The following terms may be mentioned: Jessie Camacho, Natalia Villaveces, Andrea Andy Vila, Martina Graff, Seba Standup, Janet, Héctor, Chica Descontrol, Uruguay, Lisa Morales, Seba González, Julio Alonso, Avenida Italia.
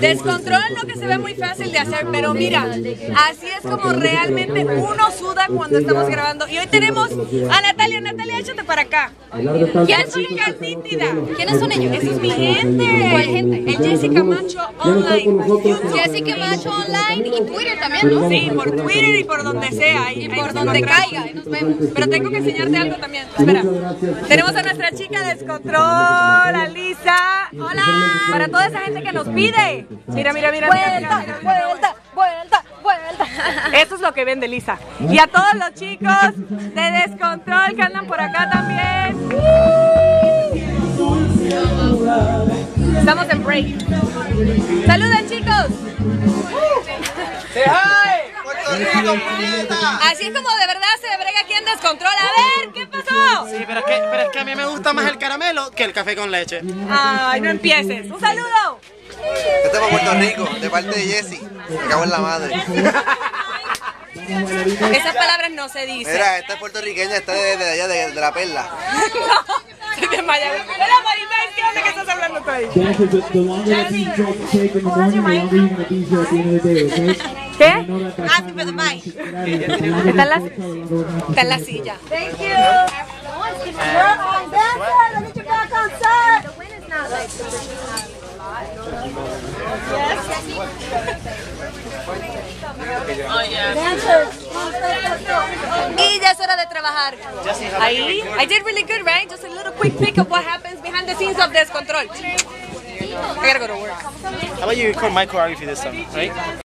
Descontrol, lo que se ve muy fácil de hacer, pero mira, así es como realmente uno suda cuando estamos grabando. Y hoy tenemos a Natalia. Natalia, échate para acá. Ya es una nítida. ¿Quiénes son ellos? Esa es mi gente. ¿Cuál gente? El Jessie Camacho Online. Jessie Camacho Online y Twitter también, ¿no? Sí, por Twitter y por donde sea. Y por donde caiga. Ahí nos vemos. Pero tengo que enseñarte algo también. Espera. Tenemos a nuestra chica Descontrol, a Lisa. Hola. Para toda esa gente que nos pide. Mira, mira, mira. Vuelta, vuelta, vuelta, vuelta. Eso es lo que vende Lisa. Y a todos los chicos de Descontrol que andan por acá también. Estamos en break. ¡Saluden, chicos! Así es como de verdad se brega aquí en Descontrol. A ver, ¿qué pasó? Sí, pero es que a mí me gusta más el caramelo que el café con leche. Ay, no empieces. ¡Un saludo! Este es para Puerto Rico, de parte de Jessie. Me cago en la madre. Esas palabras no se dicen. Mira, esta es puertorriqueña, está de allá, de la perla. No, soy de Miami. Hola, Maribel, ¿qué onda que estás hablando tú ahí? ¿Qué? Ah, sí, pero Mike. Está en la silla. Thank you. Let me get back on set. The wind is not like Y ya es hora de trabajar. Ahí, I did really good, right? Just a little quick pick of what happens behind the scenes of Descontrol. I gotta go to work. How about you record my choreography this time, right?